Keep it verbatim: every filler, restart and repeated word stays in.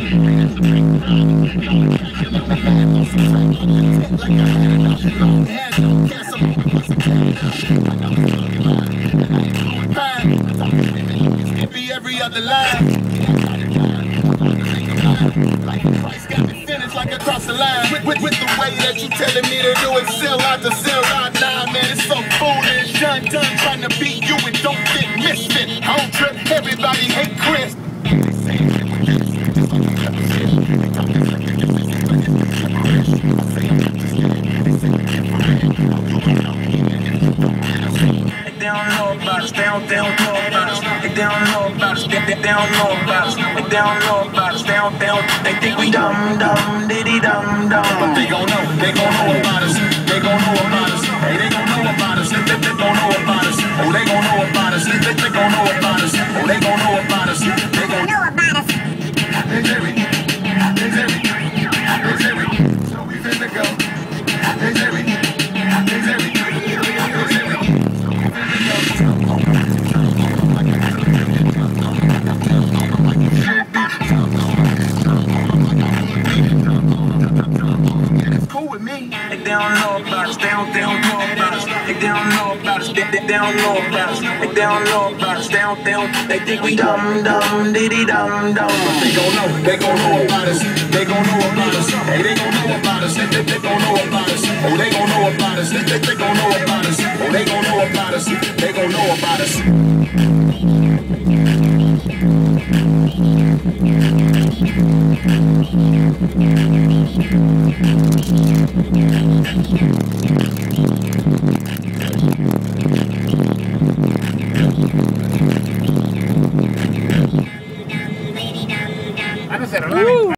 every other line. Like across the line, with, with, with the way that you telling me to do it, sell out to sell out now, man, it's so foolish. Done, done, trying to be you and don't fit, misfit. I don't trip, everybody hate Chris. They don't know about us, they don't, they don't know about us, they don't know about us, they, they, they don't know about us, they don't know about us, they don't, they don't, they think we dumb, dumb, diddy, dumb, dumb. But they gon' know, they gon' know about us, they gon' know about us, hey, they gon' know about us, they, they, they gon' know about us, oh, they gon' know about us, they, they, they gon' know about us, oh, they gon' know about us, they gon' know about us. It's every, it's every, it's every, so we finna go, it's every, it's every, it's every. They don't know about us, they don't, they don't know about us, they don't know about us, they, they, they don't know about us, they don't know about us, they don't, they don't, they think we dumb, dumb, diddy, dumb, dumb. But they gon' know, they gon' know about us, they gon' know about us, hey, they gon' know about us, they, they, they gon' know about us, oh, they gon' know about us, they, they, they gon' know about us, oh, they gon' know about us, they gon' know about us. I don't know.